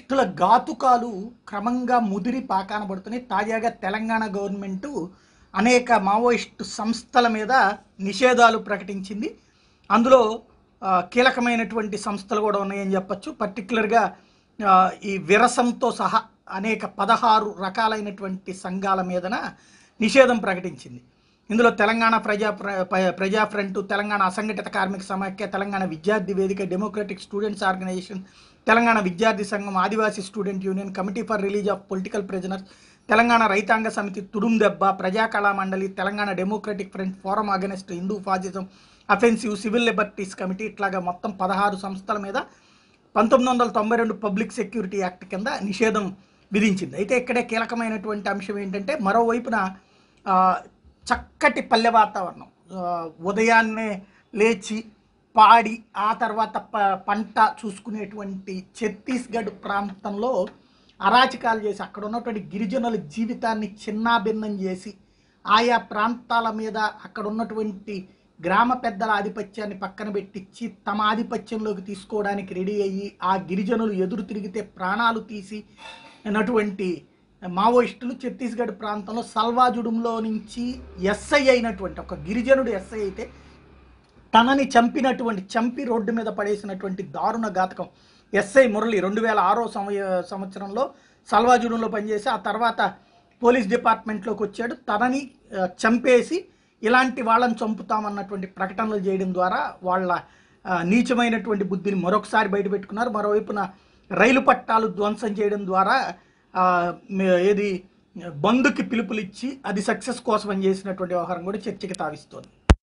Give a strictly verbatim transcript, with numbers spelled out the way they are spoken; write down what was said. ఇట్లా ఘాతుకాలు క్రమంగా ముదిరి పాకాన పడుతున్నాయి. తాజాగా తెలంగాణ గవర్నమెంట్ అనేక మావోయిస్టు సంస్థల మీద నిషేధాలు ప్రకటించింది. అందులో కీలకమైనటువంటి సంస్థలు కూడా ఉన్నాయని చెప్పొచ్చు. పర్టిక్యులర్గా ఈ విరసంతో సహా అనేక పదహారు రకాలైనటువంటి సంఘాల మీదన నిషేధం ప్రకటించింది. ఇందులో తెలంగాణ ప్రజా ప్రజా ఫ్రంట్, తెలంగాణ అసంఘటిత కార్మిక సమాఖ్య, తెలంగాణ విద్యార్థి వేదిక, democratic students organisation, Telangana Vidyarthi Sangham, Adivasi student union, committee for release of political prisoners, Telangana రైతాంగ Samithi, Tudumdebba, Praja Kalamandali, Telangana democratic front, forum against Hindu fascism, offensive, civil liberties committee, ఇట్లాగా మొత్తం పదహారు సంస్థల మీద పంతొమ్మిది వందల తొంభై రెండు పబ్లిక్ సెక్యూరిటీ యాక్ట్ కింద నిషేధం విధించింది. అయితే ఇక్కడే కీలకమైనటువంటి అంశం ఏంటంటే, మరోవైపున చక్కటి పల్లె వాతావరణం, ఉదయాన్నే లేచి పాడి ఆ తర్వాత ప పంట చూసుకునేటువంటి ఛత్తీస్గఢ్ ప్రాంతంలో అరాచకాలు చేసి అక్కడ ఉన్నటువంటి గిరిజనుల జీవితాన్ని చిన్నాభిన్నం చేసి ఆయా ప్రాంతాల మీద అక్కడ ఉన్నటువంటి గ్రామ పెద్దల ఆధిపత్యాన్ని పక్కన పెట్టించి తమ ఆధిపత్యంలోకి తీసుకోవడానికి రెడీ అయ్యి ఆ గిరిజనులు ఎదురు తిరిగితే ప్రాణాలు తీసి అన్నటువంటి మావోయిస్టులు ఛత్తీస్గఢ్ ప్రాంతంలో సల్వాజుడుంలో నుంచి ఎస్ఐ అయినటువంటి ఒక గిరిజనుడు ఎస్ఐ అయితే తనని చంపినటువంటి చంపి రోడ్డు మీద పడేసినటువంటి దారుణ ఘాతకం. ఎస్ఐ మురళి రెండు వేల ఆరో సంవత్సరంలో సల్వాజుడంలో పనిచేసి ఆ తర్వాత పోలీస్ డిపార్ట్మెంట్లోకి వచ్చాడు. తనని చంపేసి ఇలాంటి వాళ్ళని చంపుతామన్నటువంటి ప్రకటనలు చేయడం ద్వారా వాళ్ళ నీచమైనటువంటి బుద్ధిని మరొకసారి బయటపెట్టుకున్నారు. మరోవైపున రైలు పట్టాలు ధ్వంసం చేయడం ద్వారా ఏది బంధుకి పిలుపులిచ్చి అది సక్సెస్ కోసం చేసినటువంటి వ్యవహారం కూడా చర్చకి తావిస్తోంది.